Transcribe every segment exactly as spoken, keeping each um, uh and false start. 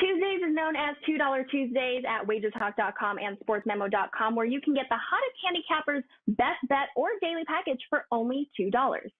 Tuesdays is known as two dollar Tuesdays at WagerTalk dot com and SportsMemo dot com, where you can get the hottest handicapper's best bet or daily package for only two dollars.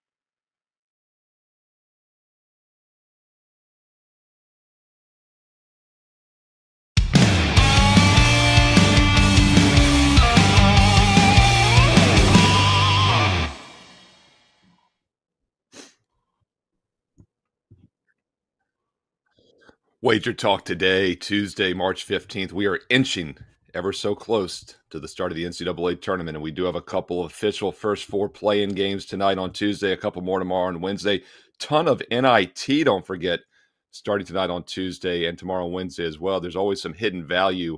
Wager Talk Today, Tuesday, March fifteenth. We are inching ever so close to the start of the N C double A tournament, and we do have a couple of official first four play-in games tonight on Tuesday, a couple more tomorrow on Wednesday. Ton of N I T, don't forget, starting tonight on Tuesday and tomorrow on Wednesday as well. There's always some hidden value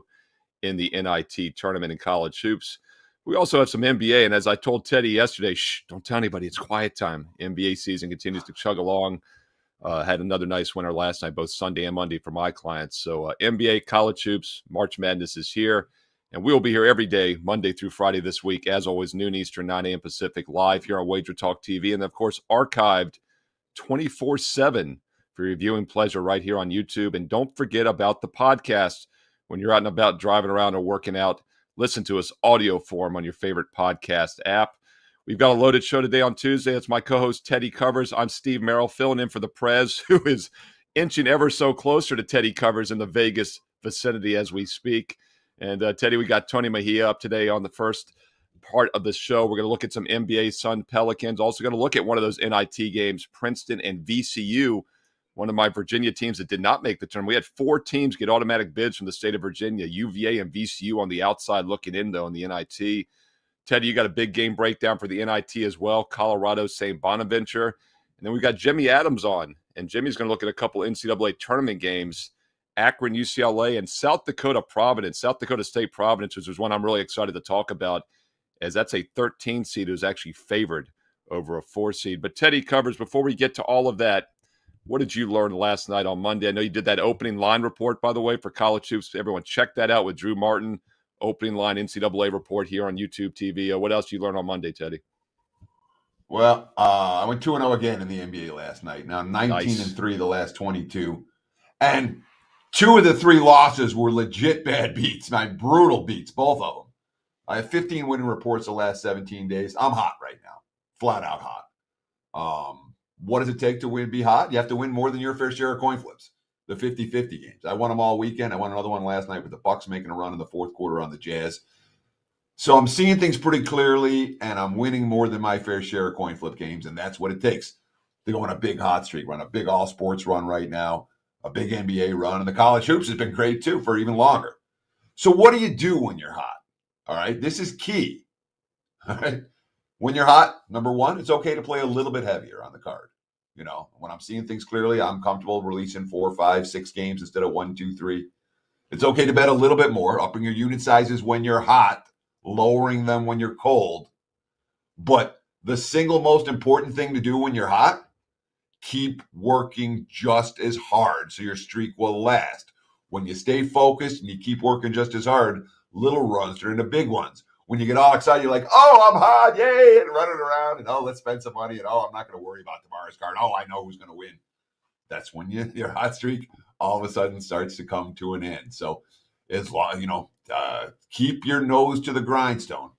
in the N I T tournament in college hoops. We also have some N B A, and as I told Teddy yesterday, shh, don't tell anybody, it's quiet time. N B A season continues to chug along. Uh, had another nice winner last night, both Sunday and Monday for my clients. So uh, N B A, college hoops, March Madness is here. And we'll be here every day, Monday through Friday this week. As always, noon Eastern, nine a.m. Pacific, live here on Wager Talk T V. And, of course, archived twenty-four seven for your viewing pleasure right here on YouTube. And don't forget about the podcast. When you're out and about driving around or working out, listen to us audio form on your favorite podcast app. We've got a loaded show today on Tuesday. It's my co-host, Teddy Covers. I'm Steve Merrill, filling in for the Prez, who is inching ever so closer to Teddy Covers in the Vegas vicinity as we speak. And, uh, Teddy, we got Tony Mejia up today on the first part of the show. We're going to look at some N B A Sun Pelicans. Also going to look at one of those N I T games, Princeton and V C U, one of my Virginia teams that did not make the tournament. We had four teams get automatic bids from the state of Virginia, U V A and V C U on the outside looking in, though, in the N I T. Teddy, you got a big game breakdown for the N I T as well, Colorado, Saint Bonaventure. And then we got Jimmy Adams on, and Jimmy's going to look at a couple N C double A tournament games, Akron, U C L A, and South Dakota, Providence. South Dakota State, Providence, which is one I'm really excited to talk about, as that's a thirteen seed who's actually favored over a four seed. But Teddy Covers, before we get to all of that, what did you learn last night on Monday? I know you did that opening line report, by the way, for college hoops. Everyone check that out with Drew Martin. Opening line N C double A report here on YouTube T V. What else did you learn on Monday, Teddy? Well, uh, I went two and oh again in the N B A last night. Now nineteen and three nice. The last twenty-two. And two of the three losses were legit bad beats, my brutal beats, both of them. I have fifteen winning reports the last seventeen days. I'm hot right now, flat out hot. Um, what does it take to win? Be hot? You have to win more than your fair share of coin flips. The fifty fifty games. I won them all weekend. I won another one last night with the Bucks making a run in the fourth quarter on the Jazz. So I'm seeing things pretty clearly, and I'm winning more than my fair share of coin flip games, and that's what it takes to go on a big hot streak. We're on a big all-sports run right now, a big N B A run, and the college hoops has been great too for even longer. So what do you do when you're hot? All right, this is key. All right, when you're hot, number one, it's okay to play a little bit heavier on the card. You know, when I'm seeing things clearly, I'm comfortable releasing four, five, six games instead of one, two, three. It's okay to bet a little bit more, upping your unit sizes when you're hot, lowering them when you're cold. But the single most important thing to do when you're hot, keep working just as hard so your streak will last. When you stay focused and you keep working just as hard, little runs turn into big ones. When you get all excited, you're like, oh, I'm hot, yay, and running around, and oh, let's spend some money, and oh, I'm not going to worry about tomorrow's card. Oh, I know who's going to win. That's when you, your hot streak all of a sudden starts to come to an end. So, as long, you know, uh, keep your nose to the grindstone.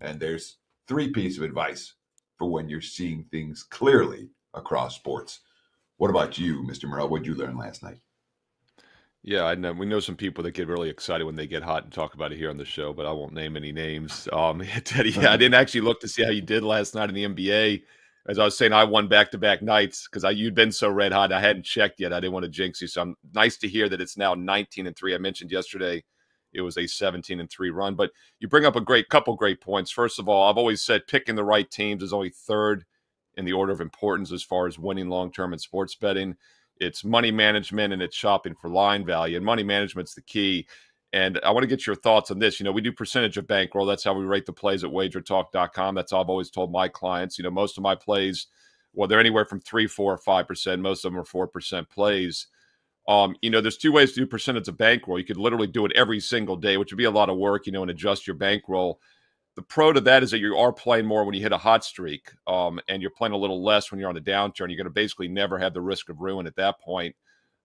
And there's three pieces of advice for when you're seeing things clearly across sports. What about you, Mister Merrill? What did you learn last night? Yeah, I know. We know some people that get really excited when they get hot and talk about it here on the show, but I won't name any names. Um, Teddy, yeah, I didn't actually look to see how you did last night in the N B A. As I was saying, I won back-to-back nights because I you'd been so red hot. I hadn't checked yet. I didn't want to jinx you. So I'm nice to hear that it's now nineteen and three. I mentioned yesterday it was a seventeen and three run, but you bring up a great couple great points. First of all, I've always said picking the right teams is only third in the order of importance as far as winning long-term in sports betting. It's money management, and it's shopping for line value. And money management's the key. And I want to get your thoughts on this. You know, we do percentage of bankroll. That's how we rate the plays at wager talk dot com. That's how I've always told my clients. You know, most of my plays, well, they're anywhere from three, four, or five percent. Most of them are four percent plays. Um, you know, there's two ways to do percentage of bankroll. You could literally do it every single day, which would be a lot of work, you know, and adjust your bankroll. The pro to that is that you are playing more when you hit a hot streak, um, and you're playing a little less when you're on a downturn. You're going to basically never have the risk of ruin at that point.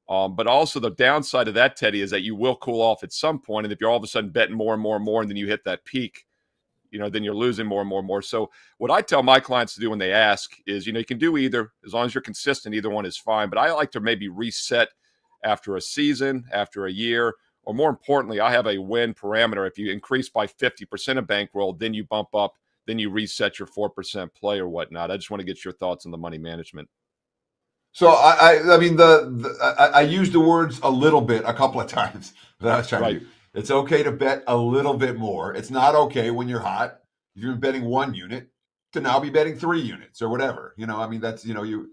Um, but also the downside of that, Teddy, is that you will cool off at some point. And if you're all of a sudden betting more and more and more, and then you hit that peak, you know, then you're losing more and more and more. So what I tell my clients to do when they ask is, you know, you can do either. As long as you're consistent, either one is fine. But I like to maybe reset after a season, after a year, or more importantly, I have a win parameter. If you increase by fifty percent of bankroll, then you bump up, then you reset your four percent play or whatnot. I just want to get your thoughts on the money management. So I, I, I mean, the, the I, I used the words a little bit a couple of times that I was trying right. to do. It's okay to bet a little bit more. It's not okay when you're hot. You're betting one unit to now be betting three units or whatever. You know, I mean, that's, you know, you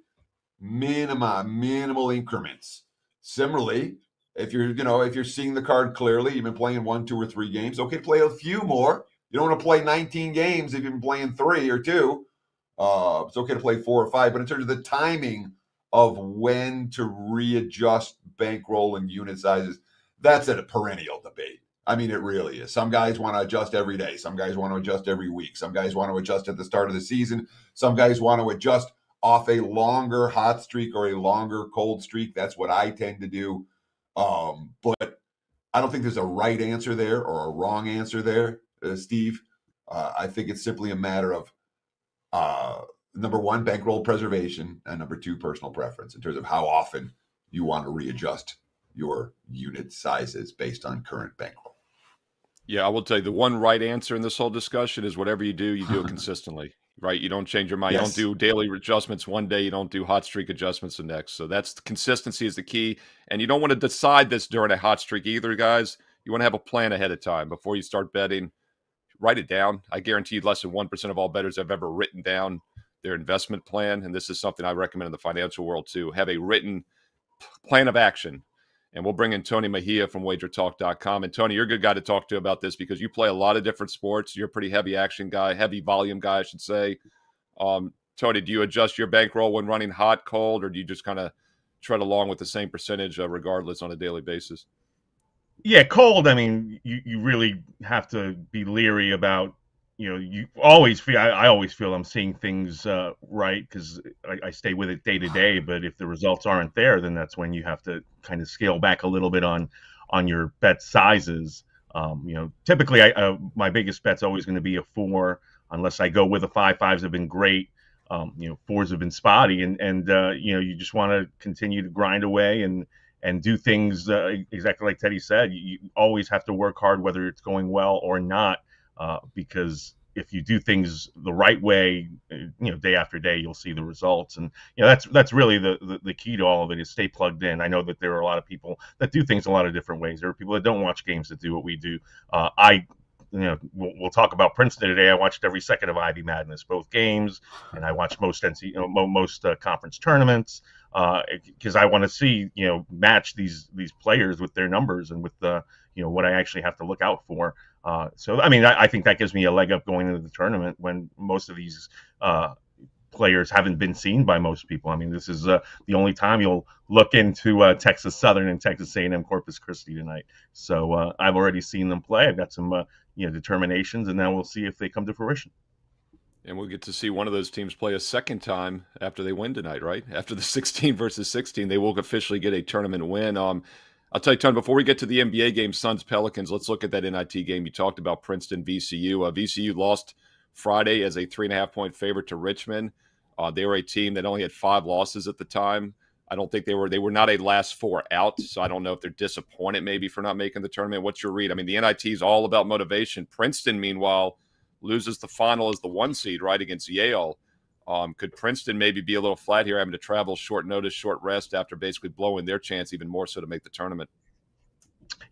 minima, minimal increments. Similarly, if you're, you know, if you're seeing the card clearly, you've been playing one, two, or three games. Okay, play a few more. You don't want to play nineteen games if you've been playing three or two. Uh, it's okay to play four or five, but in terms of the timing of when to readjust bankroll and unit sizes, that's a perennial debate. I mean, it really is. Some guys want to adjust every day. Some guys want to adjust every week. Some guys want to adjust at the start of the season. Some guys want to adjust off a longer hot streak or a longer cold streak. That's what I tend to do. Um, but I don't think there's a right answer there or a wrong answer there, uh, Steve. Uh, I think it's simply a matter of, uh, number one, bankroll preservation, and number two, personal preference in terms of how often you want to readjust your unit sizes based on current bankroll. Yeah, I will tell you the one right answer in this whole discussion is whatever you do, you do it consistently, right? You don't change your mind. Yes. You don't do daily adjustments one day. You don't do hot streak adjustments the next. So that's, consistency is the key. And you don't want to decide this during a hot streak either, guys. You want to have a plan ahead of time before you start betting. Write it down. I guarantee you less than one percent of all bettors have ever written down their investment plan. And this is something I recommend in the financial world too. Have a written plan of action. And we'll bring in Tony Mejia from wager talk dot com. And Tony, you're a good guy to talk to about this because you play a lot of different sports. You're a pretty heavy action guy, heavy volume guy, I should say. Um, Tony, do you adjust your bankroll when running hot, cold, or do you just kind of tread along with the same percentage uh, regardless on a daily basis? Yeah, cold, I mean, you, you really have to be leery about, you know, you always feel, I, I always feel I'm seeing things uh, right because I, I stay with it day to day. But if the results aren't there, then that's when you have to kind of scale back a little bit on on your bet sizes. Um, you know, typically I, uh, my biggest bet's always going to be a four unless I go with a five. Fives have been great. Um, you know, fours have been spotty, and and uh, you know, you just want to continue to grind away and and do things uh, exactly like Teddy said. You, you always have to work hard, whether it's going well or not. Uh, because if you do things the right way, you know, day after day, you'll see the results. And, you know, that's that's really the, the, the key to all of it is stay plugged in. I know that there are a lot of people that do things a lot of different ways. There are people that don't watch games that do what we do. Uh, I, you know, we'll, we'll talk about Princeton today. I watched every second of Ivy Madness, both games, and I watched most N C A A, you know, most uh, conference tournaments because uh, I want to see, you know, match these these players with their numbers and with the, you know, what I actually have to look out for. Uh, so, I mean, I, I think that gives me a leg up going into the tournament when most of these uh, players haven't been seen by most people. I mean, this is uh, the only time you'll look into uh, Texas Southern and Texas A and M Corpus Christi tonight. So uh, I've already seen them play. I've got some, uh, you know, determinations, and now we'll see if they come to fruition. And we'll get to see one of those teams play a second time after they win tonight, right? After the sixteen versus sixteen, they will officially get a tournament win. Um, I'll tell you, Tony, before we get to the N B A game, Suns-Pelicans, let's look at that N I T game. You talked about Princeton-V C U. Uh, V C U lost Friday as a three and a half point favorite to Richmond. Uh, they were a team that only had five losses at the time. I don't think they were – they were not a last four out, so I don't know if they're disappointed maybe for not making the tournament. What's your read? I mean, the N I T is all about motivation. Princeton, meanwhile, loses the final as the one seed, right, against Yale. Um, could Princeton maybe be a little flat here, having to travel short notice, short rest after basically blowing their chance even more so to make the tournament?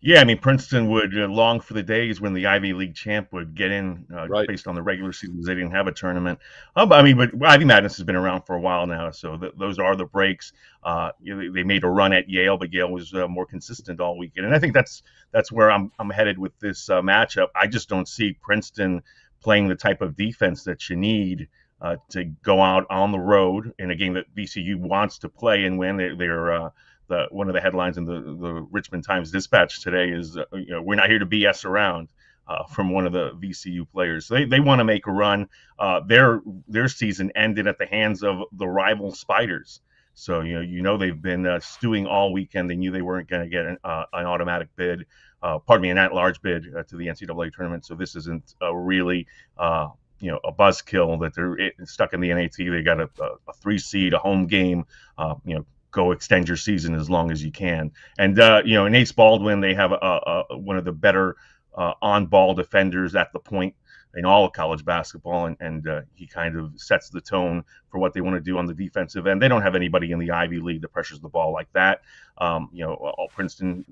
Yeah, I mean, Princeton would uh, long for the days when the Ivy League champ would get in uh, right. based on the regular season because they didn't have a tournament. Um, I mean, but Ivy Madness has been around for a while now, so th those are the breaks. Uh, you know, they made a run at Yale, but Yale was uh, more consistent all weekend. And I think that's that's where I'm, I'm headed with this uh, matchup. I just don't see Princeton playing the type of defense that you need Uh, to go out on the road in a game that V C U wants to play and win. They're, they're uh, the, one of the headlines in the, the Richmond Times-Dispatch today is, uh, you know, we're not here to B S around uh, from one of the V C U players. So they, they want to make a run. Uh, their, their season ended at the hands of the rival Spiders. So, you know, you know they've been uh, stewing all weekend. They knew they weren't going to get an, uh, an automatic bid, uh, pardon me, an at-large bid uh, to the N C double A tournament. So this isn't a really, uh, you know, a buzzkill that they're stuck in the N I T. They got a, a three seed, a home game, uh, you know, go extend your season as long as you can. And, uh, you know, in Ace Baldwin, they have a, a, one of the better uh, on-ball defenders at the point in all of college basketball, and, and uh, he kind of sets the tone for what they want to do on the defensive end. They don't have anybody in the Ivy League that pressures the ball like that. Um, you know, all Princeton,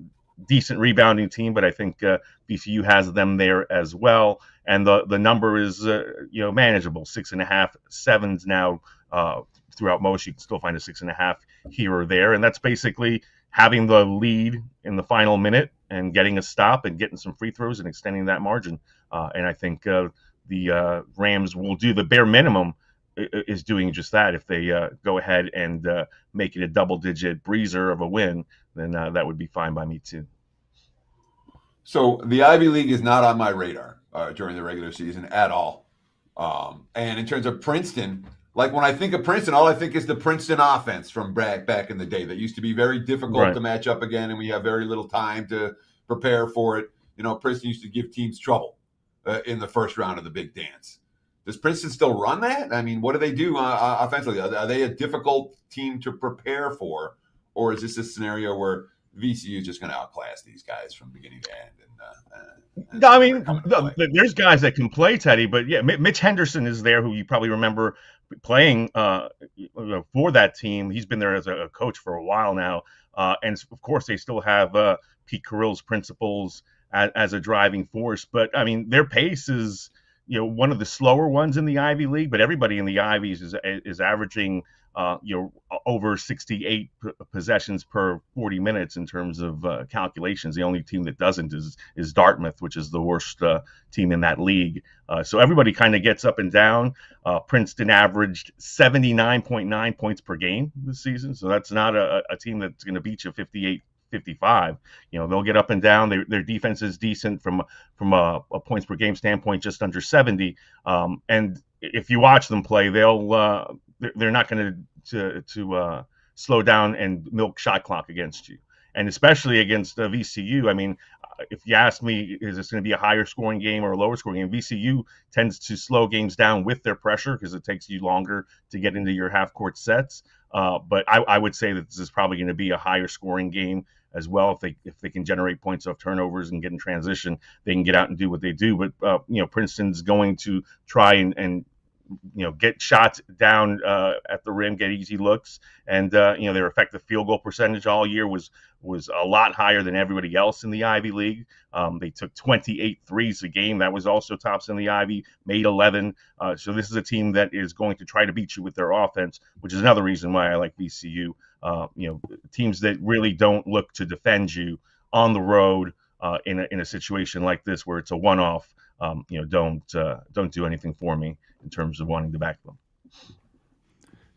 decent rebounding team, but I think uh, V C U has them there as well. And the, the number is, uh, you know, manageable. Six and a half, sevens now uh, throughout most. You can still find a six and a half here or there. And that's basically having the lead in the final minute and getting a stop and getting some free throws and extending that margin. Uh, and I think uh, the uh, Rams will do the bare minimum is doing just that. If they uh, go ahead and uh, make it a double-digit breezer of a win, then uh, that would be fine by me too. So the Ivy League is not on my radar uh, during the regular season at all. Um, and in terms of Princeton, like when I think of Princeton, all I think is the Princeton offense from back, back in the day that used to be very difficult right. to match up again, and we have very little time to prepare for it. You know, Princeton used to give teams trouble Uh, in the first round of the Big Dance. Does Princeton still run that? I mean, what do they do uh, offensively? Are, are they a difficult team to prepare for? Or is this a scenario where V C U is just going to outclass these guys from beginning to end? And, uh, and no, I mean, the, there's guys that can play, Teddy, but yeah, Mitch Henderson is there, who you probably remember playing uh, for that team. He's been there as a coach for a while now. Uh, and, of course, they still have uh, Pete Carrill's principles as a driving force. But I mean, their pace is, you know, one of the slower ones in the Ivy League, but everybody in the Ivies is is averaging, uh, you know, over sixty-eight p- possessions per forty minutes in terms of uh, calculations. The only team that doesn't is, is Dartmouth, which is the worst uh, team in that league. Uh, so everybody kind of gets up and down. Uh, Princeton averaged seventy-nine point nine points per game this season. So that's not a, a team that's going to beat you fifty-eight fifty-five. You know, they'll get up and down. They, their defense is decent from from a, a points per game standpoint, just under seventy. Um, and if you watch them play, they'll uh, they're not going to to uh, slow down and milk shot clock against you, and especially against uh, V C U. I mean, if you ask me, is this going to be a higher scoring game or a lower scoring game? V C U tends to slow games down with their pressure because it takes you longer to get into your half court sets. Uh, but I, I would say that this is probably going to be a higher scoring game as well. If they if they can generate points off turnovers and get in transition, they can get out and do what they do. But uh, you know, Princeton's going to try and, and you know, get shots down uh, at the rim, get easy looks, and uh, you know, their effective field goal percentage all year was was a lot higher than everybody else in the Ivy League. Um, they took twenty-eight threes a game. That was also tops in the Ivy. Made eleven. Uh, so this is a team that is going to try to beat you with their offense, which is another reason why I like V C U. Uh, you know, teams that really don't look to defend you on the road uh, in a, in a situation like this where it's a one-off. Um, you know, don't uh, don't do anything for me in terms of wanting to back them.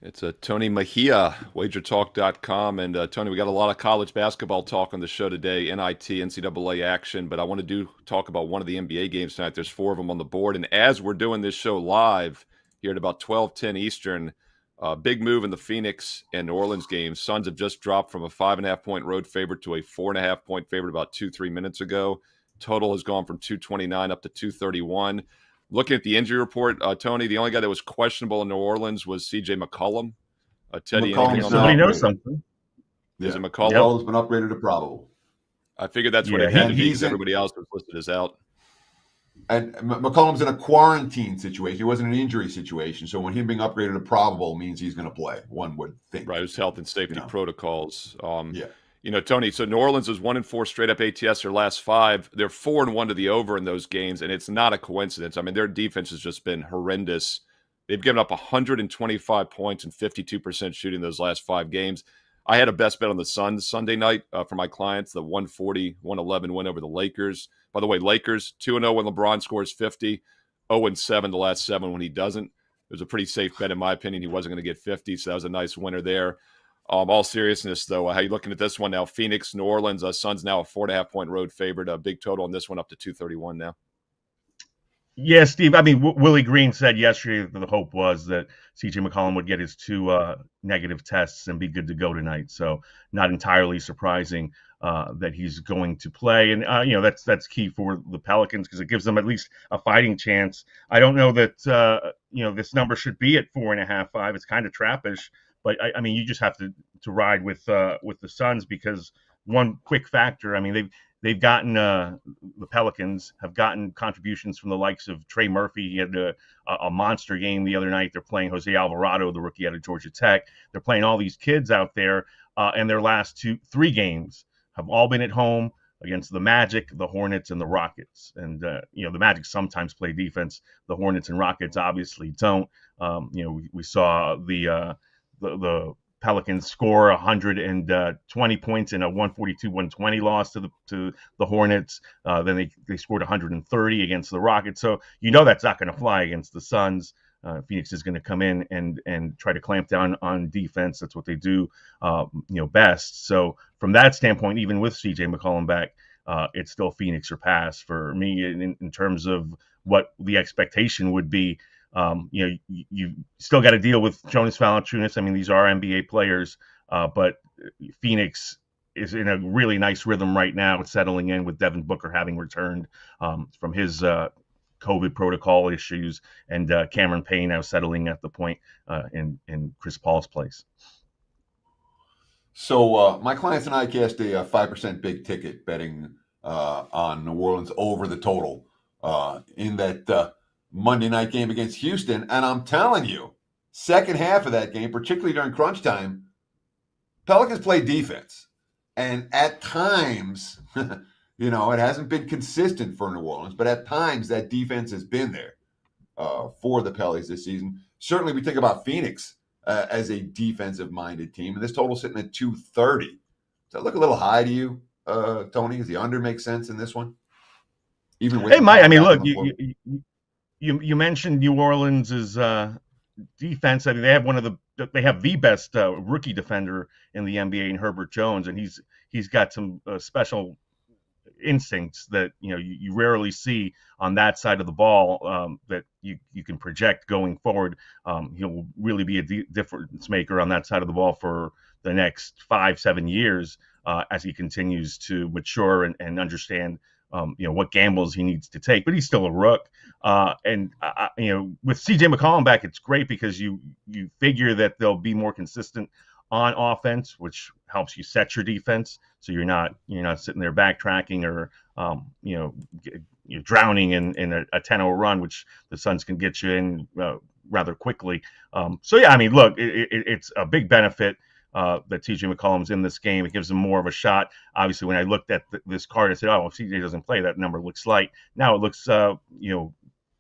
It's a Tony Mejia, wager talk dot com. And uh, Tony, we got a lot of college basketball talk on the show today, N I T, N C double A action, but I want to do talk about one of the N B A games tonight. There's four of them on the board. And as we're doing this show live here at about twelve ten Eastern, uh, big move in the Phoenix and New Orleans game. Suns have just dropped from a five and a half point road favorite to a four and a half point favorite about two, three minutes ago. Total has gone from two twenty-nine up to two thirty-one. Looking at the injury report, uh, Tony, the only guy that was questionable in New Orleans was C J. McCollum. Uh, Teddy, McCollum's somebody knows something. Is yeah. it McCollum? McCollum's been upgraded to probable. I figured that's what yeah, it had to be because everybody else was listed as out. And McCollum's in a quarantine situation. He wasn't an injury situation. So when him being upgraded to probable means he's going to play, one would think. Right, it was health and safety you know. protocols. Um, yeah. You know, Tony, so New Orleans is one and four straight up A T S their last five. They're four and one to the over in those games, and it's not a coincidence. I mean, their defense has just been horrendous. They've given up one hundred twenty-five points and fifty-two percent shooting those last five games. I had a best bet on the Suns Sunday night uh, for my clients, the one forty to one eleven win over the Lakers. By the way, Lakers two and oh when LeBron scores fifty, oh and seven the last seven when he doesn't. It was a pretty safe bet, in my opinion. He wasn't going to get fifty, so that was a nice winner there. Um, all seriousness, though, how are you looking at this one now? Phoenix, New Orleans, uh, Suns now a four and a half point road favorite. A big total on this one up to two thirty-one now. Yeah, Steve. I mean, w- Willie Green said yesterday that the hope was that C J McCollum would get his two uh, negative tests and be good to go tonight. So not entirely surprising uh, that he's going to play. And, uh, you know, that's that's key for the Pelicans because it gives them at least a fighting chance. I don't know that, uh, you know, this number should be at four and a half, five. It's kind of trappish. But, I, I mean, you just have to, to ride with uh, with the Suns because one quick factor, I mean, they've They've gotten uh, the Pelicans have gotten contributions from the likes of Trey Murphy. He had a, a monster game the other night. They're playing Jose Alvarado, the rookie out of Georgia Tech. They're playing all these kids out there, uh, and their last two, three games have all been at home against the Magic, the Hornets, and the Rockets. And uh, you know the Magic sometimes play defense. The Hornets and Rockets obviously don't. Um, you know we, we saw the uh, the. the Pelicans score one hundred twenty points in a one forty-two one twenty loss to the to the Hornets. Uh, then they, they scored one hundred thirty against the Rockets. So you know that's not going to fly against the Suns. Uh, Phoenix is going to come in and and try to clamp down on defense. That's what they do, uh, you know, best. So from that standpoint, even with C J McCollum back, uh, it's still Phoenix or pass for me in, in terms of what the expectation would be. Um, you know, you, you still got to deal with Jonas Valanciunas. I mean, these are N B A players, uh, but Phoenix is in a really nice rhythm right now. It's settling in with Devin Booker having returned um, from his uh, COVID protocol issues, and uh, Cameron Payne now settling at the point uh, in in Chris Paul's place. So uh, my clients and I cast a five percent big ticket betting uh, on New Orleans over the total uh, in that. Uh, Monday night game against Houston, and I'm telling you, second half of that game, particularly during crunch time, Pelicans play defense. And at times, you know, it hasn't been consistent for New Orleans, but at times that defense has been there uh, for the Pellies this season. Certainly we think about Phoenix uh, as a defensive-minded team, and this total sitting at two thirty. Does that look a little high to you, uh, Tony? Does the under make sense in this one? Even with it might. I mean, look, you, you, you You you mentioned New Orleans' uh, defense. I mean, they have one of the they have the best uh, rookie defender in the N B A in Herbert Jones, and he's he's got some uh, special instincts that you know you, you rarely see on that side of the ball um, that you, you can project going forward. Um, he'll really be a d- difference maker on that side of the ball for the next five seven years uh, as he continues to mature and, and understand. Um, you know, what gambles he needs to take, but he's still a rook. Uh, and, uh, you know, with C J McCollum back, it's great because you you figure that they'll be more consistent on offense, which helps you set your defense. So you're not you're not sitting there backtracking or, um, you know, you're drowning in, in a, a ten oh run, which the Suns can get you in uh, rather quickly. Um, so, yeah, I mean, look, it, it, it's a big benefit. Uh, that T J McCollum's in this game. It gives him more of a shot. Obviously, when I looked at th- this card, I said, oh, if T J doesn't play, that number looks light. Now it looks, uh, you know,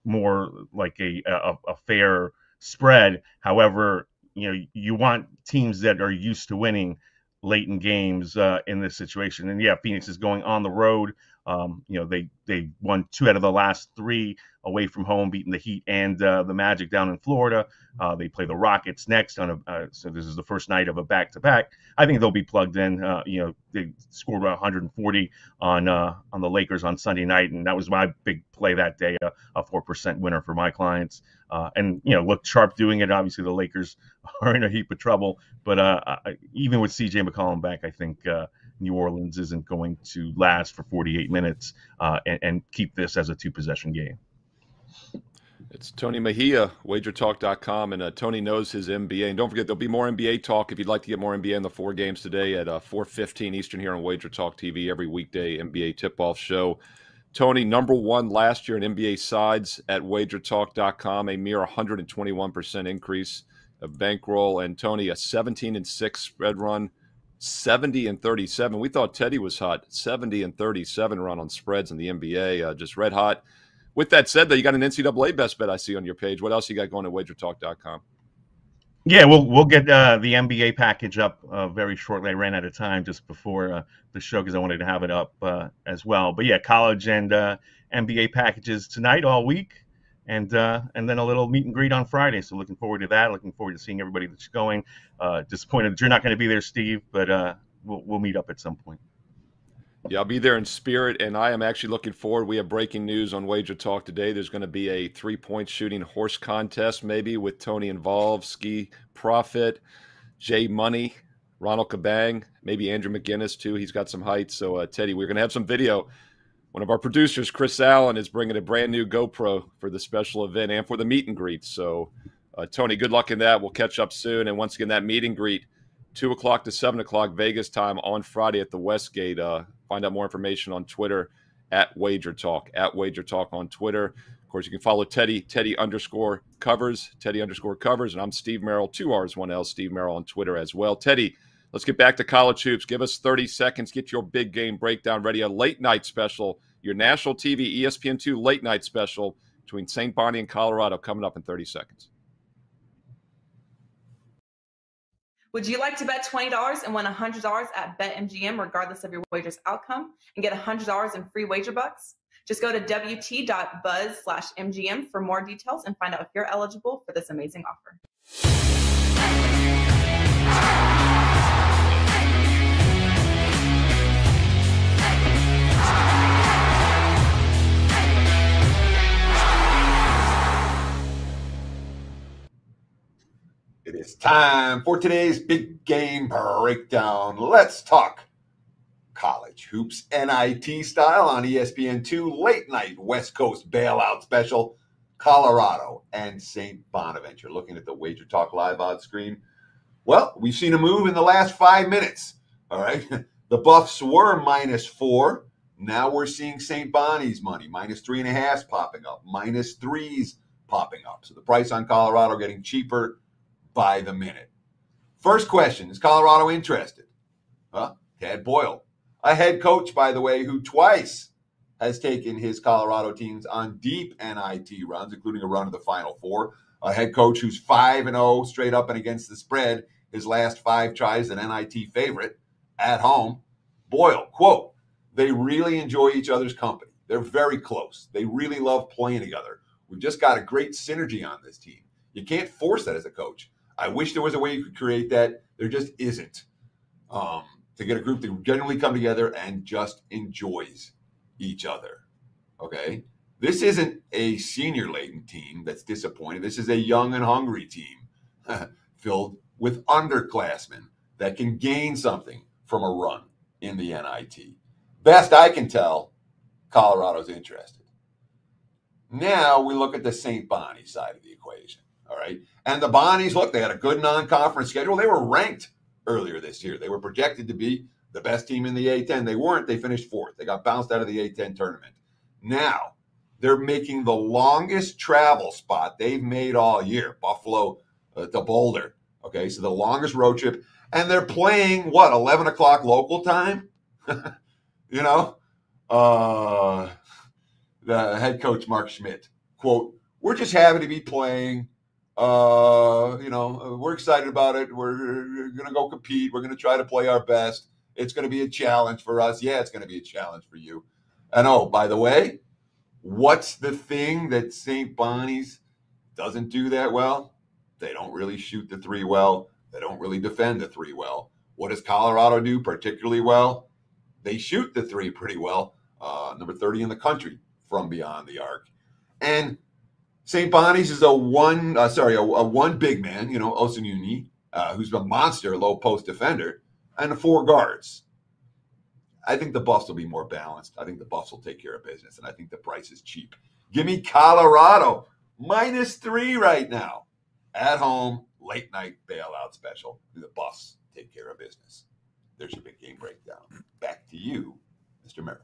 more like a, a, a fair spread. However, you know, you want teams that are used to winning late in games uh, in this situation. And, yeah, Phoenix is going on the road. Um, you know, they, they won two out of the last three away from home, beating the Heat and uh, the Magic down in Florida. Uh, they play the Rockets next. on a, uh, So this is the first night of a back-to-back. I think they'll be plugged in. Uh, you know, they scored about one hundred forty on uh, on the Lakers on Sunday night, and that was my big play that day, a, a four percent winner for my clients. Uh, and, you know, looked sharp doing it. Obviously, the Lakers are in a heap of trouble. But uh, I, even with C J McCollum back, I think uh, New Orleans isn't going to last for forty-eight minutes uh, and, and keep this as a two-possession game. It's Tony Mejia, wager talk dot com, and uh, Tony knows his N B A. And don't forget, there'll be more N B A talk if you'd like to get more N B A in the four games today at uh, four fifteen Eastern here on Wager Talk T V, every weekday N B A tip-off show. Tony, number one last year in N B A sides at wager talk dot com, a mere one hundred twenty-one percent increase of bankroll. And Tony, a seventeen and six spread run, seventy and thirty-seven. We thought Teddy was hot, seventy and thirty-seven run on spreads in the N B A, uh, just red hot. With that said, though, you got an N C double A best bet I see on your page. What else you got going at wager talk dot com? Yeah, we'll we'll get uh, the N B A package up uh, very shortly. I ran out of time just before uh, the show because I wanted to have it up uh, as well. But yeah, college and uh, N B A packages tonight all week, and uh, and then a little meet and greet on Friday. So looking forward to that. Looking forward to seeing everybody that's going. Uh, disappointed that you're not going to be there, Steve, but uh, we'll we'll meet up at some point. Yeah, I'll be there in spirit, and I am actually looking forward. We have breaking news on Wager Talk today. There's going to be a three-point shooting horse contest, maybe, with Tony involved, Ski Profit, Jay Money, Ronald Kabang, maybe Andrew McGinnis, too. He's got some height. So, uh, Teddy, we're going to have some video. One of our producers, Chris Allen, is bringing a brand-new GoPro for the special event and for the meet and greet. So, uh, Tony, good luck in that. We'll catch up soon. And once again, that meet and greet, two o'clock to seven o'clock Vegas time on Friday at the Westgate. Uh, find out more information on Twitter at WagerTalk, at WagerTalk on Twitter. Of course, you can follow Teddy, Teddy underscore covers, Teddy underscore covers. And I'm Steve Merrill, two R's, one L, Steve Merrill on Twitter as well. Teddy, let's get back to college hoops. Give us thirty seconds. Get your big game breakdown ready. A late night special, your national T V E S P N two late night special between Saint Bonnie and Colorado coming up in thirty seconds. Would you like to bet twenty dollars and win one hundred dollars at BetMGM regardless of your wager's outcome and get one hundred dollars in free wager bucks? Just go to wt.buzz slash MGM for more details and find out if you're eligible for this amazing offer. It is time for today's big game breakdown. Let's talk college hoops N I T style on E S P N two late night West Coast bailout special, Colorado and Saint Bonaventure. Looking at the Wager Talk live odds screen. Well, we've seen a move in the last five minutes. All right. The Buffs were minus four. Now we're seeing Saint Bonnie's money, minus three and a half popping up, minus threes popping up. So the price on Colorado getting cheaper by the minute. First question, is Colorado interested? Huh? Tad Boyle, a head coach, by the way, who twice has taken his Colorado teams on deep N I T runs, including a run to the Final Four. A head coach who's five and oh straight up and against the spread. His last five tries, an N I T favorite at home. Boyle, quote, they really enjoy each other's company. They're very close. They really love playing together. We've just got a great synergy on this team. You can't force that as a coach. I wish there was a way you could create that. There just isn't. Um, to get a group that generally come together and just enjoys each other. Okay? This isn't a senior-laden team that's disappointed. This is a young and hungry team filled with underclassmen that can gain something from a run in the N I T. Best I can tell, Colorado's interested. Now we look at the Saint Bonnie side of the equation. All right. And the Bonnies, look, they had a good non-conference schedule. They were ranked earlier this year. They were projected to be the best team in the A ten. They weren't. They finished fourth. They got bounced out of the A ten tournament. Now they're making the longest travel spot they've made all year, Buffalo uh, to Boulder. Okay. So the longest road trip. And they're playing, what, eleven o'clock local time? You know, uh, the head coach, Mark Schmidt, quote, we're just happy to be playing. Uh, you know, we're excited about it. We're going to go compete. We're going to try to play our best. It's going to be a challenge for us. Yeah, it's going to be a challenge for you. And oh, by the way, what's the thing that Saint Bonnie's doesn't do that well? They don't really shoot the three well. They don't really defend the three well. What does Colorado do particularly well? They shoot the three pretty well. Uh, number thirty in the country from beyond the arc. And Saint Bonnie's is a one, uh, sorry, a, a one big man, you know, Osununi, uh, who's a monster low post defender, and the four guards. I think the Buffs will be more balanced. I think the Buffs will take care of business, and I think the price is cheap. Give me Colorado, minus three right now. At home, late night bailout special. The Buffs take care of business. There's your big game breakdown. Back to you, Mister Merrill.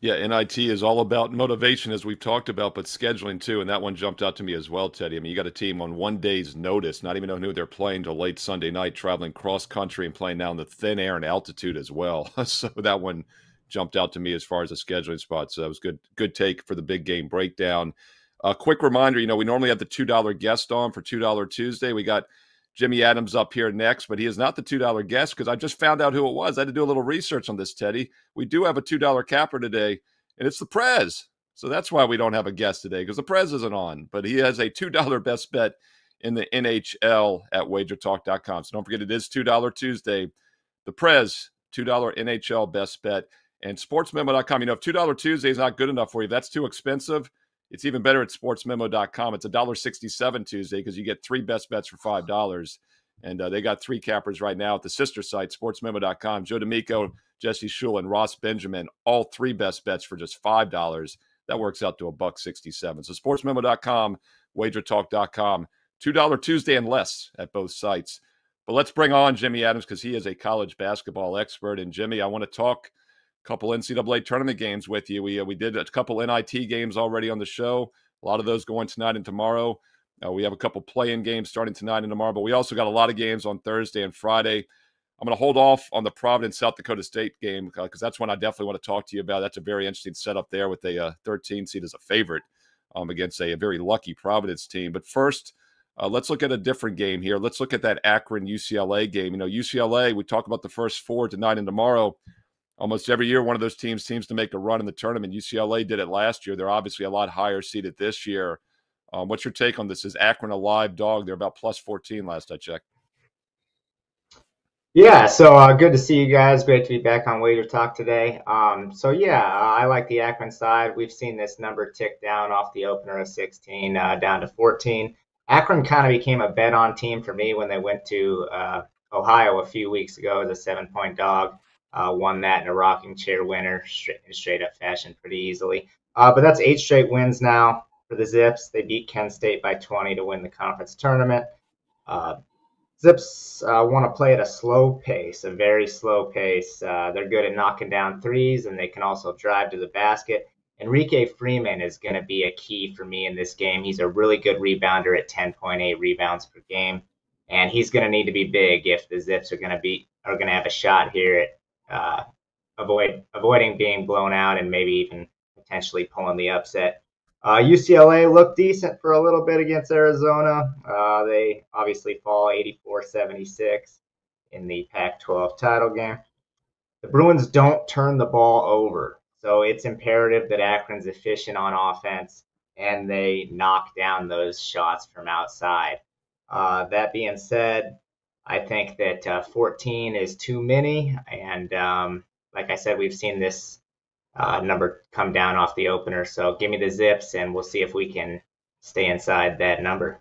Yeah, N I T is all about motivation, as we've talked about, but scheduling too. And that one jumped out to me as well, Teddy. I mean, you got a team on one day's notice, not even knowing who they're playing till late Sunday night, traveling cross-country and playing down the thin air and altitude as well. So that one jumped out to me as far as the scheduling spot. So that was good, good take for the big game breakdown. A quick reminder, you know, we normally have the two dollar guest on for two dollar Tuesday. We got Jimmy Adams up here next, but he is not the two dollar guest because I just found out who it was. I had to do a little research on this, Teddy. We do have a two dollar capper today, and it's the Prez. So that's why we don't have a guest today, because the Prez isn't on, but he has a two dollar best bet in the N H L at wager talk dot com. So don't forget, it is two dollar Tuesday. The Prez, two dollar N H L best bet. And sports memo dot com, you know, if two dollar Tuesday is not good enough for you, if that's too expensive, it's even better at sports memo dot com. It's one dollar sixty-seven Tuesday because you get three best bets for five dollars. And uh, they got three cappers right now at the sister site, sports memo dot com. Joe D'Amico, Jesse Shule, and Ross Benjamin, all three best bets for just five dollars. That works out to a buck sixty-seven. So sports memo dot com, wager talk dot com, two dollar Tuesday and less at both sites. But let's bring on Jimmy Adams because he is a college basketball expert. And, Jimmy, I want to talk a couple N C double A tournament games with you. We, uh, we did a couple N I T games already on the show, a lot of those going tonight and tomorrow. Uh, we have a couple play-in games starting tonight and tomorrow, but we also got a lot of games on Thursday and Friday. I'm going to hold off on the Providence, South Dakota State game because uh, that's one I definitely want to talk to you about. That's a very interesting setup there with a uh, thirteen seed as a favorite um, against a, a very lucky Providence team. But first, uh, let's look at a different game here. Let's look at that Akron U C L A game. You know, U C L A, we talk about the first four tonight and tomorrow. Almost every year, one of those teams seems to make a run in the tournament. U C L A did it last year. They're obviously a lot higher seeded this year. Um, what's your take on this? Is Akron a live dog? They're about plus fourteen last I checked. Yeah, so uh, good to see you guys. Great to be back on Wager Talk today. Um, so, yeah, uh, I like the Akron side. We've seen this number tick down off the opener of sixteen uh, down to fourteen. Akron kind of became a bet-on team for me when they went to uh, Ohio a few weeks ago as a seven-point dog. Uh, won that in a rocking chair winner straight, in straight-up fashion pretty easily. Uh, but that's eight straight wins now for the Zips. They beat Kent State by twenty to win the conference tournament. Uh, Zips uh, want to play at a slow pace, a very slow pace. Uh, they're good at knocking down threes, and they can also drive to the basket. Enrique Freeman is going to be a key for me in this game. He's a really good rebounder at ten point eight rebounds per game, and he's going to need to be big if the Zips are going to be are going to have a shot here at Uh, avoid avoiding being blown out and maybe even potentially pulling the upset. Uh, U C L A looked decent for a little bit against Arizona. Uh, they obviously fall eighty-four seventy-six in the Pac twelve title game. The Bruins don't turn the ball over, so it's imperative that Akron's efficient on offense and they knock down those shots from outside. Uh, that being said, I think that uh, fourteen is too many, and um, like I said, we've seen this uh, number come down off the opener, so give me the Zips, and we'll see if we can stay inside that number.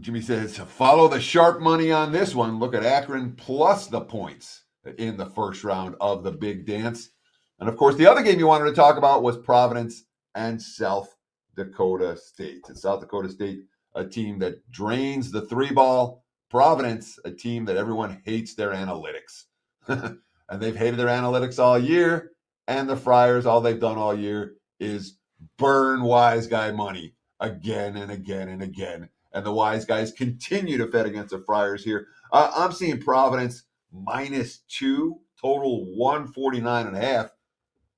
Jimmy says, follow the sharp money on this one. Look at Akron plus the points in the first round of the big dance. And, of course, the other game you wanted to talk about was Providence and South Dakota State. And South Dakota State, a team that drains the three ball. Providence, a team that everyone hates their analytics. And they've hated their analytics all year. And the Friars, all they've done all year is burn wise guy money again and again and again. And the wise guys continue to bet against the Friars here. Uh, I'm seeing Providence minus two, total one forty-nine and a half.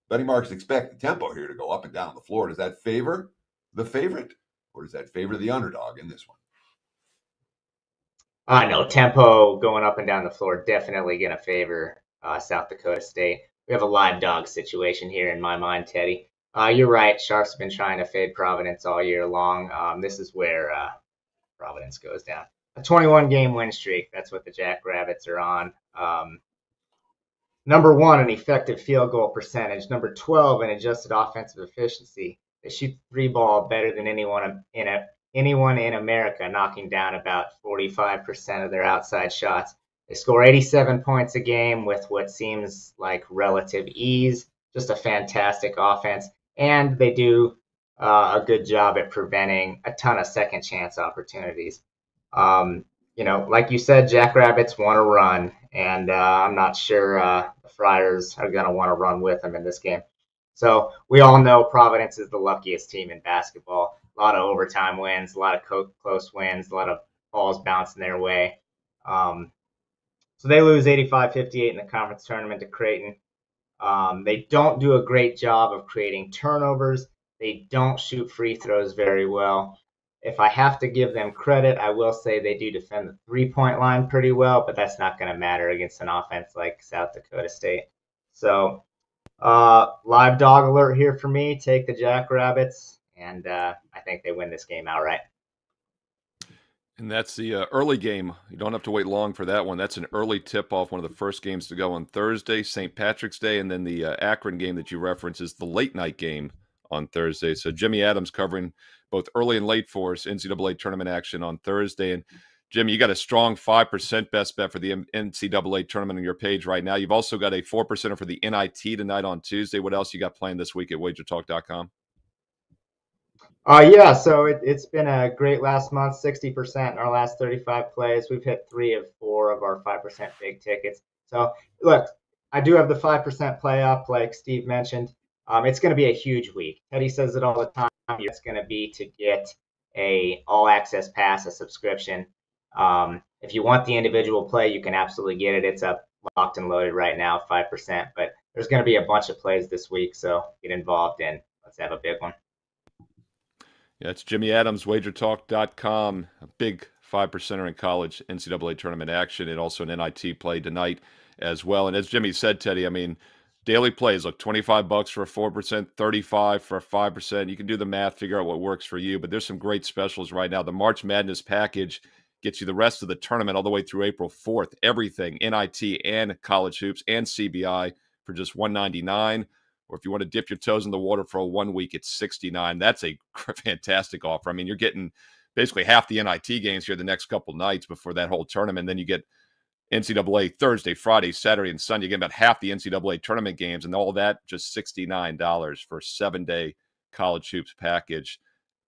Betting markets expect the tempo here to go up and down the floor. Does that favor the favorite? Or does that favor the underdog in this one? Uh, no, tempo going up and down the floor, definitely going to favor uh, South Dakota State. We have a live dog situation here in my mind, Teddy. Uh, you're right. Sharp's been trying to fade Providence all year long. Um, this is where uh, Providence goes down. A twenty-one game win streak. That's what the Jackrabbits are on. Um, number one in effective field goal percentage. Number twelve in adjusted offensive efficiency. They shoot three ball better than anyone in a Anyone in America, knocking down about forty-five percent of their outside shots. They score eighty-seven points a game with what seems like relative ease. Just a fantastic offense. And they do uh, a good job at preventing a ton of second chance opportunities. Um, you know, like you said, Jackrabbits want to run. And uh, I'm not sure uh, the Friars are going to want to run with them in this game. So we all know Providence is the luckiest team in basketball. A lot of overtime wins, a lot of close wins, a lot of balls bouncing their way. Um, so they lose eighty-five fifty-eight in the conference tournament to Creighton. Um, they don't do a great job of creating turnovers. They don't shoot free throws very well. If I have to give them credit, I will say they do defend the three-point line pretty well, but that's not going to matter against an offense like South Dakota State. So uh, live dog alert here for me. Take the Jackrabbits. And uh, I think they win this game outright. And that's the uh, early game. You don't have to wait long for that one. That's an early tip-off, one of the first games to go on Thursday, Saint Patrick's Day, and then the uh, Akron game that you reference is the late-night game on Thursday. So Jimmy Adams covering both early and late for us, N C double A tournament action on Thursday. And, Jimmy, you got a strong five percent best bet for the N C double A tournament on your page right now. You've also got a four percenter for the N I T tonight on Tuesday. What else you got planned this week at wager talk dot com? Uh, yeah, so it, it's been a great last month, sixty percent in our last thirty-five plays. We've hit three of four of our five percent big tickets. So, look, I do have the five percent play up, like Steve mentioned. Um, it's going to be a huge week. Teddy says it all the time. It's going to be to get a all-access pass, a subscription. Um, if you want the individual play, you can absolutely get it. It's up, locked and loaded right now, five percent. But there's going to be a bunch of plays this week, so get involved and let's have a big one. Yeah, it's Jimmy Adams, wager talk dot com, a big five percenter in college N C double A tournament action, and also an N I T play tonight as well. And as Jimmy said, Teddy, I mean, daily plays, look, twenty-five bucks for a four percent, thirty-five for a five percent. You can do the math, figure out what works for you, but there's some great specials right now. The March Madness package gets you the rest of the tournament all the way through April fourth, everything, N I T and college hoops and C B I for just one ninety-nine. Or if you want to dip your toes in the water for a one week, it's sixty-nine. That's a fantastic offer. I mean, you're getting basically half the N I T games here the next couple nights before that whole tournament. Then you get N C double A Thursday, Friday, Saturday, and Sunday. You get about half the N C double A tournament games, and all that just sixty-nine dollars for a seven-day college hoops package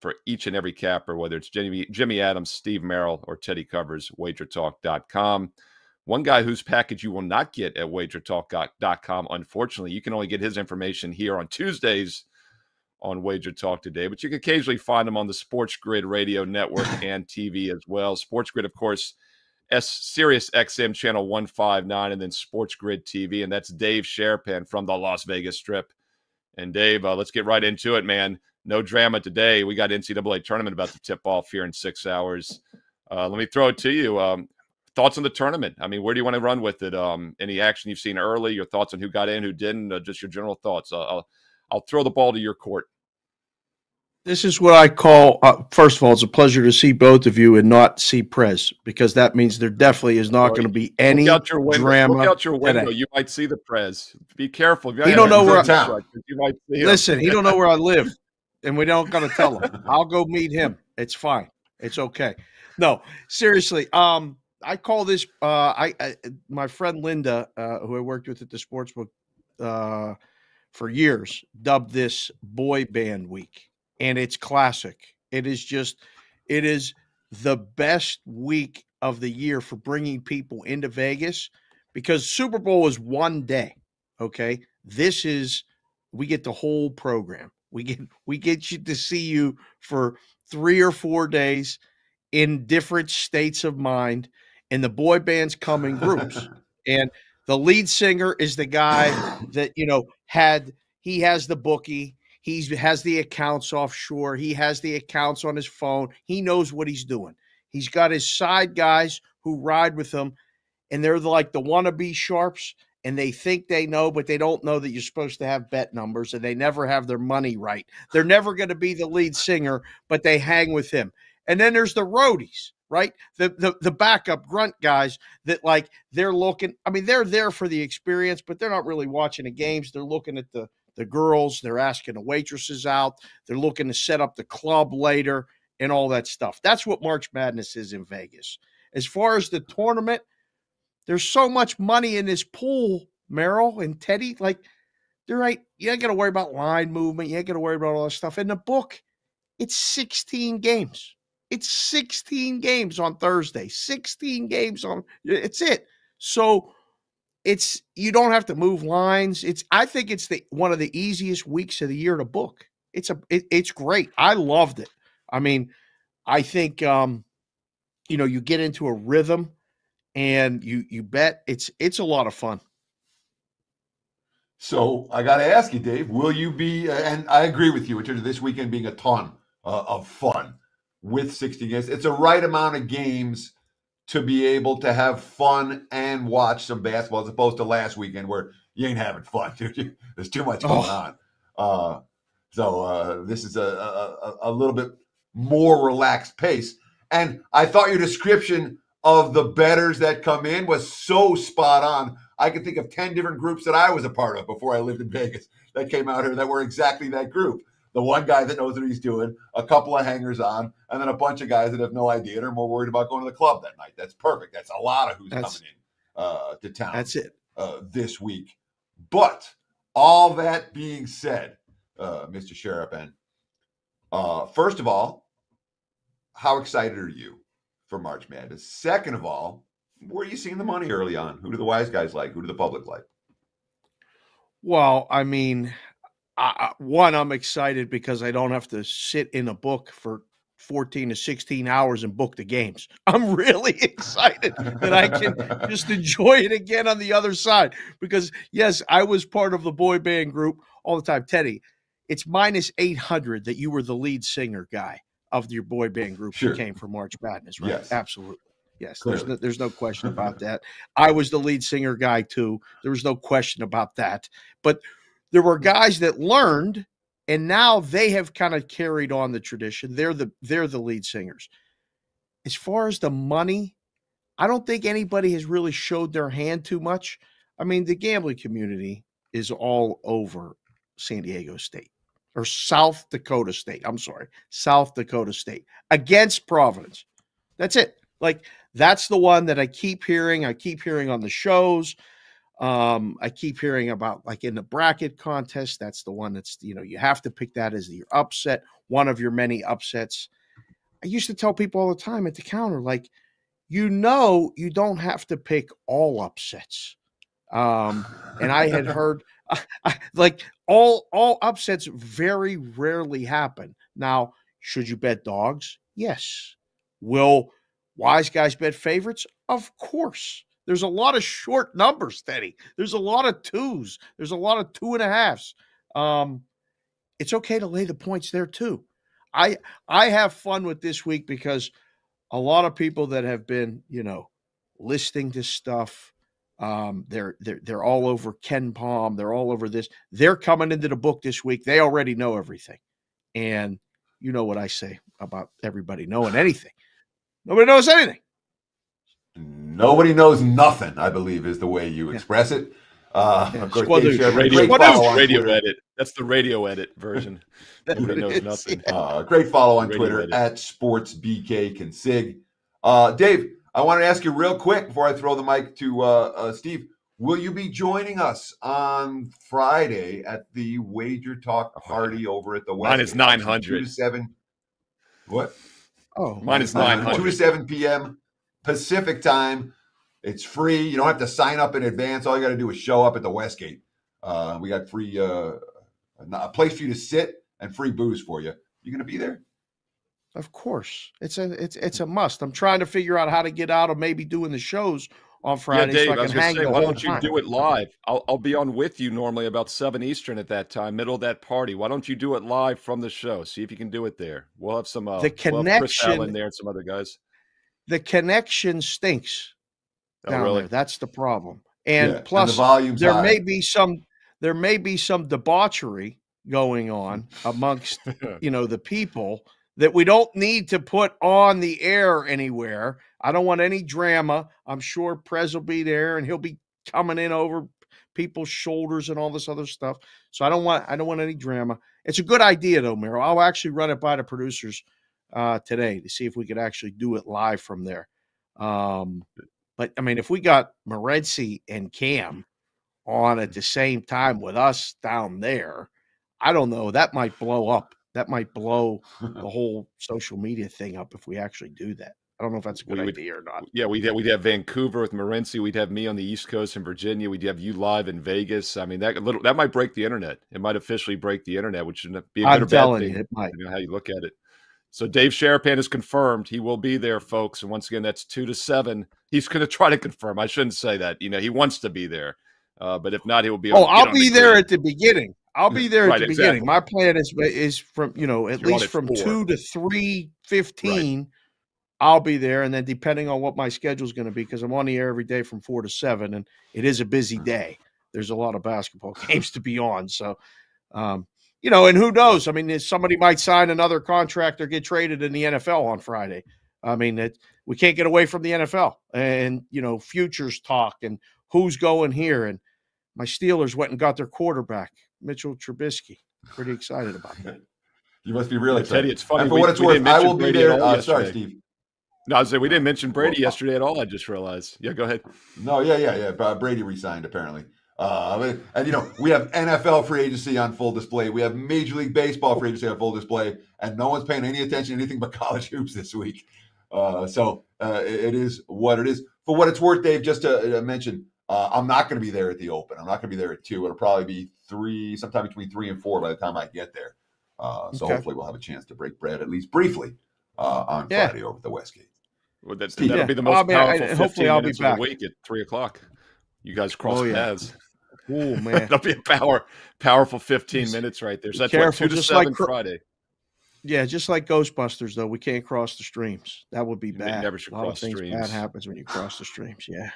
for each and every capper, whether it's Jimmy, Jimmy Adams, Steve Merrill, or Teddy Covers, wager talk dot com. One guy whose package you will not get at wager talk dot com, unfortunately, you can only get his information here on Tuesdays on WagerTalk Today, but you can occasionally find him on the Sports Grid radio network and T V as well. Sports Grid, of course, S Sirius X M channel one fifty-nine, and then Sports Grid T V, and that's Dave Sharapan from the Las Vegas Strip. And Dave, uh, let's get right into it, man. No drama today. We got N C double A tournament about to tip off here in six hours. Uh, let me throw it to you. Um, Thoughts on the tournament? I mean, where do you want to run with it? Um, any action you've seen early? Your thoughts on who got in, who didn't? Uh, just your general thoughts. Uh, I'll, I'll throw the ball to your court. This is what I call, uh, first of all, it's a pleasure to see both of you and not see Prez, because that means there definitely is not going to be any look out your window, drama. Look out your window. You might see the Prez. Be careful. You don't know where I live. Listen, he don't know where I live, and we don't got to tell him. I'll go meet him. It's fine. It's okay. No, seriously. Um, I call this, uh, I, I, my friend Linda, uh, who I worked with at the sportsbook uh, for years, dubbed this boy band week. And it's classic. It is just, it is the best week of the year for bringing people into Vegas, because Super Bowl is one day. Okay. This is, we get the whole program. We get, we get you to see you for three or four days in different states of mind. And the boy bands come in groups, and the lead singer is the guy that, you know, had, he has the bookie. He has the accounts offshore. He has the accounts on his phone. He knows what he's doing. He's got his side guys who ride with him, and they're like the wannabe sharps, and they think they know, but they don't know that you're supposed to have bet numbers, and they never have their money right. They're never going to be the lead singer, but they hang with him. And then there's the roadies. Right? The, the the backup grunt guys that, like, they're looking, I mean, they're there for the experience, but they're not really watching the games. They're looking at the, the girls. They're asking the waitresses out. They're looking to set up the club later and all that stuff. That's what March Madness is in Vegas. As far as the tournament, there's so much money in this pool, Merrill and Teddy. Like, there ain't, you ain't got to worry about line movement. You ain't got to worry about all that stuff. In the book, it's sixteen games. It's sixteen games on Thursday, sixteen games on, it's it. So it's, you don't have to move lines. It's, I think it's the, one of the easiest weeks of the year to book. It's a, it, it's great. I loved it. I mean, I think, um, you know, you get into a rhythm and you, you bet it's, it's a lot of fun. So I got to ask you, Dave, will you be, and I agree with you in terms of this weekend being a ton uh, of fun. With sixty games, it's a right amount of games to be able to have fun and watch some basketball, as opposed to last weekend where you ain't having fun, dude. There's too much going oh. on. Uh, so uh, this is a, a a little bit more relaxed pace. And I thought your description of the bettors that come in was so spot on. I could think of ten different groups that I was a part of before I lived in Vegas that came out here that were exactly that group. The one guy that knows what he's doing, a couple of hangers on, and then a bunch of guys that have no idea and are more worried about going to the club that night. That's perfect. That's a lot of who's that's, coming in uh, to town. That's it uh, this week. But all that being said, uh, Mister Sharapan, uh, first of all, how excited are you for March Madness? Second of all, where are you seeing the money early on? Who do the wise guys like? Who do the public like? Well, I mean, I, one, I'm excited because I don't have to sit in a book for fourteen to sixteen hours and book the games. I'm really excited that I can just enjoy it again on the other side. Because, yes, I was part of the boy band group all the time. Teddy, it's minus eight hundred that you were the lead singer guy of your boy band group sure. who came for March Madness, right? Yes. Absolutely. Yes, there's no, there's no question about that. I was the lead singer guy, too. There was no question about that. But there were guys that learned, and now they have kind of carried on the tradition. They're the, they're the lead singers. As far as the money, I don't think anybody has really showed their hand too much. I mean, the gambling community is all over San Diego State, or South Dakota State. I'm sorry, South Dakota State against Providence. That's it. Like, that's the one that I keep hearing. I keep hearing on the shows. Um, I keep hearing about, like, in the bracket contest. That's the one that's, you know, you have to pick that as your upset, one of your many upsets. I used to tell people all the time at the counter, like, you know, you don't have to pick all upsets. Um, and I had heard, like, all, all upsets very rarely happen. Now, should you bet dogs? Yes. Will wise guys bet favorites? Of course. There's a lot of short numbers, Teddy. There's a lot of twos. There's a lot of two and a halves. Um, it's okay to lay the points there too. I I have fun with this week because a lot of people that have been, you know, listening to stuff, um, they're they're they're all over Ken Palm. They're all over this. They're coming into the book this week. They already know everything, and you know what I say about everybody knowing anything. Nobody knows anything. Nobody knows nothing, I believe, is the way you express yeah. it. Uh, yeah. Of course, Dave Sharapan, radio, radio, radio edit. That's the radio edit version. Nobody knows nothing. Yeah. Uh, great follow on radio Twitter edit. At SportsBKConsig. Uh, Dave, I wanted to ask you real quick before I throw the mic to uh, uh, Steve. Will you be joining us on Friday at the Wager Talk party over at the West? Mine is nine hundred. two to seven. What? Oh, mine is nine hundred. two to seven p m Pacific time. It's free. You don't have to sign up in advance. All you got to do is show up at the Westgate. Uh, we got free uh, a place for you to sit and free booze for you. You going to be there? Of course. It's a it's it's a must. I'm trying to figure out how to get out of maybe doing the shows on Friday. Yeah, Dave, so I, I was going to say, why don't you time. do it live? I'll, I'll be on with you normally about seven Eastern at that time, middle of that party. Why don't you do it live from the show? See if you can do it there. We'll have some uh, the connection, we'll have Chris Allen there and some other guys. The connection stinks oh, down really? there. That's the problem. And yeah. plus, and the volume's there high. may be some there may be some debauchery going on amongst you know the people that we don't need to put on the air anywhere. I don't want any drama. I'm sure Prez will be there, and he'll be coming in over people's shoulders and all this other stuff. So I don't want I don't want any drama. It's a good idea though, Merrill. I'll actually run it by the producers uh today to see if we could actually do it live from there. Um but I mean, if we got Morency and Cam on at the same time with us down there, I don't know, that might blow up. That might blow the whole social media thing up if we actually do that. I don't know if that's a good would, idea or not. Yeah, we'd have, we'd have Vancouver with Morency. We'd have me on the East Coast in Virginia. We'd have you live in Vegas. I mean, that little that might break the internet. It might officially break the internet, which would be a good or bad thing. You, it might. You know how you look at it. So Dave Sharapan is confirmed. He will be there, folks. And once again, that's two to seven. He's going to try to confirm. I shouldn't say that. You know, he wants to be there, uh, but if not, he will be. Oh, I'll be there at the beginning. I'll be there right, at the exactly. beginning. My plan is is from you know at You're least from four. two to three fifteen. Right. I'll be there, and then depending on what my schedule is going to be, because I'm on the air every day from four to seven, and it is a busy day. There's a lot of basketball games to be on, so um, you know. And who knows? I mean, somebody might sign another contract or get traded in the N F L on Friday. I mean, it, we can't get away from the N F L and, you know, futures talk and who's going here. And my Steelers went and got their quarterback, Mitchell Trubisky. Pretty excited about that. You must be really Teddy. It's funny. And for we, what it's worth, I will Brady be there. Uh, sorry, Steve. No, I was saying we didn't mention Brady well, yesterday at all. I just realized. Yeah, go ahead. No, yeah, yeah, yeah. But Brady resigned apparently. Uh, and, you know, we have N F L free agency on full display. We have Major League Baseball free agency on full display. And no one's paying any attention to anything but college hoops this week. Uh, so uh, it, it is what it is. For what it's worth, Dave, just to, to mention, uh, I'm not going to be there at the Open. I'm not going to be there at two. It'll probably be three, sometime between three and four by the time I get there. Uh, so okay. Hopefully we'll have a chance to break bread, at least briefly, uh, on yeah. Friday over at the Westgate. Well, that's, that'll yeah. be the most I'll powerful be, I, hopefully I'll be back. Week at three o'clock. You guys cross oh, paths. Yeah. Oh, man. That'll be a power, powerful fifteen just, minutes right there. So that's careful. Like two to seven like, Friday. Yeah, just like Ghostbusters, though, we can't cross the streams. That would be you bad. Never should a lot cross of things streams. Bad happens when you cross the streams, yeah.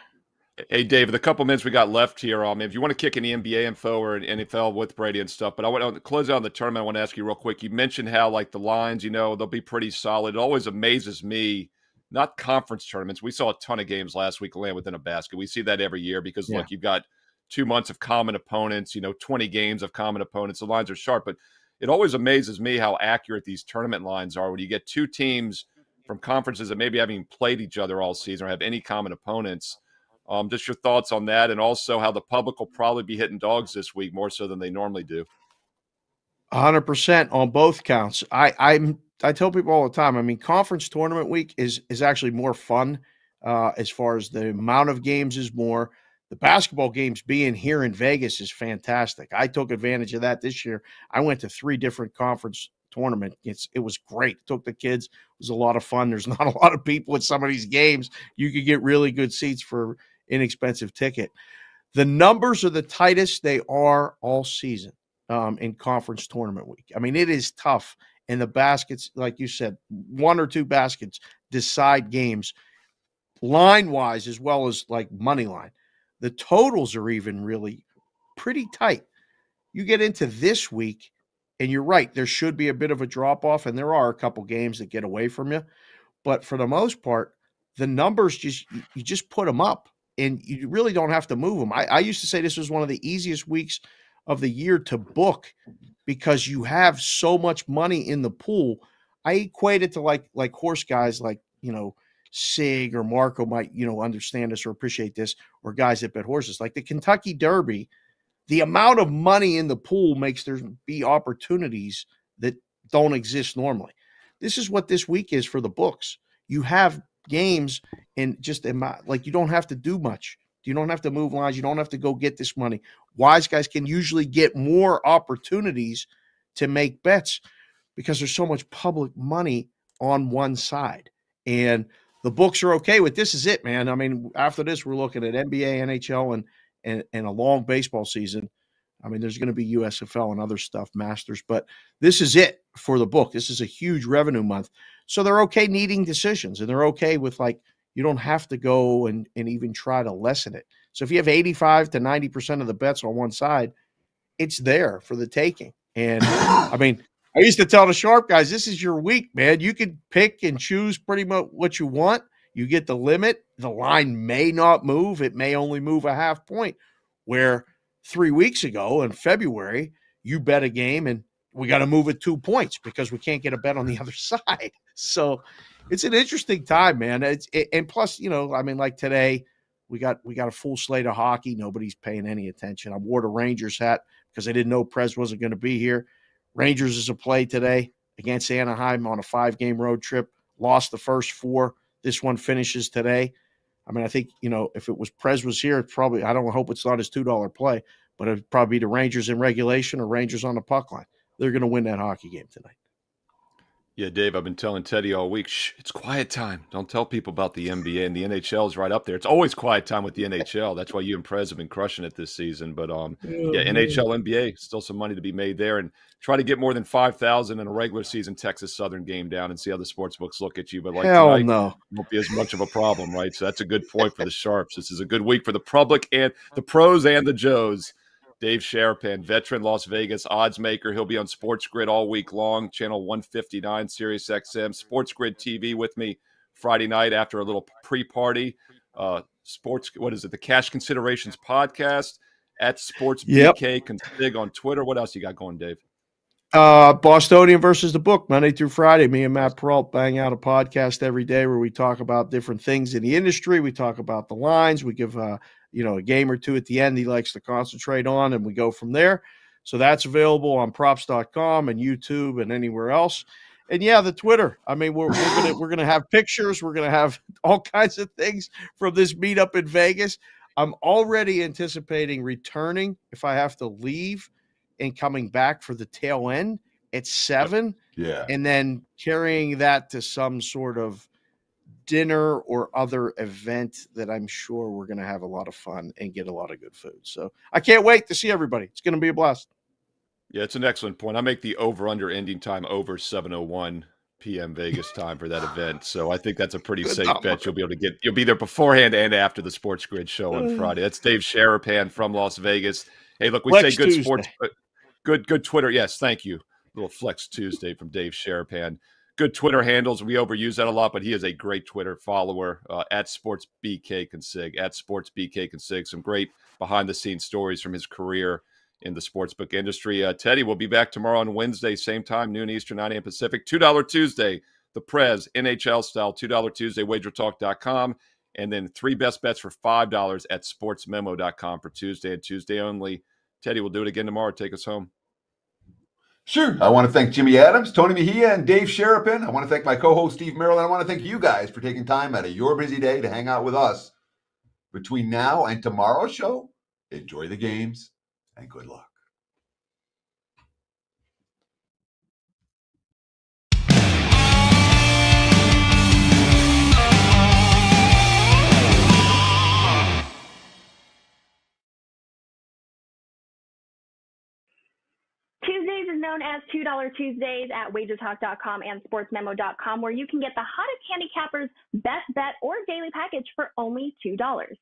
Hey, Dave, the couple minutes we got left here, um, if you want to kick any N B A info or an N F L with Brady and stuff, but I want to close out the tournament. I want to ask you real quick. You mentioned how, like, the lines, you know, they'll be pretty solid. It always amazes me. Not conference tournaments. We saw a ton of games last week land within a basket. We see that every year because, yeah. look, you've got two months of common opponents, you know, twenty games of common opponents. The lines are sharp, but it always amazes me how accurate these tournament lines are when you get two teams from conferences that maybe haven't even played each other all season or have any common opponents. Um, just your thoughts on that, and also how the public will probably be hitting dogs this week more so than they normally do. one hundred percent on both counts. I, I'm I tell people all the time, I mean, conference tournament week is is actually more fun uh, as far as the amount of games is more. The basketball games being here in Vegas is fantastic. I took advantage of that this year. I went to three different conference tournaments. It's, it was great. Took the kids. It was a lot of fun. There's not a lot of people at some of these games. You could get really good seats for inexpensive ticket. The numbers are the tightest they are all season um, in conference tournament week. I mean, it is tough. And the baskets, like you said, one or two baskets decide games line-wise as well as like money line. The totals are even really pretty tight. You get into this week, and you're right, there should be a bit of a drop-off, and there are a couple games that get away from you. But for the most part, the numbers, just you just put them up, and you really don't have to move them. I, I used to say this was one of the easiest weeks of the year to book because you have so much money in the pool. I equate it to like, like horse guys, like, you know, Sig or Marco might, you know, understand this or appreciate this, or guys that bet horses like the Kentucky Derby. The amount of money in the pool makes there be opportunities that don't exist normally. This is what this week is for the books. You have games and just like, you don't have to do much. You don't have to move lines. You don't have to go get this money. Wise guys can usually get more opportunities to make bets because there's so much public money on one side. And the books are okay with this is it, man. I mean, after this, we're looking at N B A, N H L, and and, and a long baseball season. I mean, there's going to be U S F L and other stuff, Masters. But this is it for the book. This is a huge revenue month. So they're okay needing decisions, and they're okay with, like, you don't have to go and, and even try to lessen it. So if you have eighty-five to ninety percent of the bets on one side, it's there for the taking. And, I mean, I used to tell the sharp guys, this is your week, man. You can pick and choose pretty much what you want. You get the limit. The line may not move. It may only move a half point, where three weeks ago in February, you bet a game and we got to move it two points because we can't get a bet on the other side. So it's an interesting time, man. It's, it, and plus, you know, I mean, like today, we got we got a full slate of hockey. Nobody's paying any attention. I wore the Rangers hat because I didn't know Prez wasn't going to be here. Rangers is a play today against Anaheim on a five-game road trip. Lost the first four. This one finishes today. I mean, I think, you know, if it was Prez was here, it's probably, I don't hope it's not his two dollar play, but it would probably be the Rangers in regulation or Rangers on the puck line. They're going to win that hockey game tonight. Yeah, Dave, I've been telling Teddy all week, shh, it's quiet time. Don't tell people about the N B A, and the N H L is right up there. It's always quiet time with the N H L. That's why you and Prez have been crushing it this season. But, um, yeah, N H L, N B A, still some money to be made there. And try to get more than five thousand in a regular season Texas Southern game down and see how the sports books look at you. But, like, hell tonight, no. It won't be as much of a problem, right? So that's a good point for the Sharps. This is a good week for the public and the pros and the Joes. Dave Sharapan, veteran Las Vegas odds maker. He'll be on Sports Grid all week long, channel one fifty-nine, Sirius X M, Sports Grid T V with me Friday night after a little pre-party. Uh, sports, what is it? The Cash Considerations podcast at SportsBK. Yep. Config on Twitter. What else you got going, Dave? Uh, Bostonian versus the Book, Monday through Friday. Me and Matt Peralt bang out a podcast every day where we talk about different things in the industry. We talk about the lines. We give uh, you know, a game or two at the end he likes to concentrate on, and we go from there. So that's available on props dot com and YouTube and anywhere else. And yeah, the Twitter. I mean, we're we're gonna we're gonna have pictures. We're gonna have all kinds of things from this meetup in Vegas. I'm already anticipating returning if I have to leave and coming back for the tail end at seven. Yeah. And then carrying that to some sort of dinner or other event that I'm sure we're gonna have a lot of fun and get a lot of good food. So I can't wait to see everybody. It's gonna be a blast. Yeah, it's an excellent point. I make the over-under ending time over seven oh one p m Vegas time for that event, so I think that's a pretty safe bet. You'll be able to get. You'll be there beforehand and after the Sports Grid show on Friday. That's Dave Sharapan from Las Vegas. Hey, look, we Flex say good Tuesday. Sports, good good Twitter. Yes, thank you. A little Flex Tuesday from Dave Sharapan. Good Twitter handles. We overuse that a lot, but he is a great Twitter follower uh, at SportsBKConsig, at SportsBKConsig. Some great behind-the-scenes stories from his career in the sportsbook industry. Uh, Teddy will be back tomorrow on Wednesday, same time, noon Eastern, nine a m Pacific. two dollar Tuesday, the Prez, N H L style, two dollar Tuesday, wager talk dot com. And then three best bets for five dollars at sports memo dot com for Tuesday and Tuesday only. Teddy will do it again tomorrow. Take us home. Sure. I want to thank Jimmy Adams, Tony Mejia, and Dave Sharapan. I want to thank my co-host, Steve Merrill, and I want to thank you guys for taking time out of your busy day to hang out with us. Between now and tomorrow's show, enjoy the games. And good luck. Tuesdays is known as two dollar Tuesdays at wager talk dot com and sports memo dot com, where you can get the hottest handicapper's best bet or daily package for only two dollars.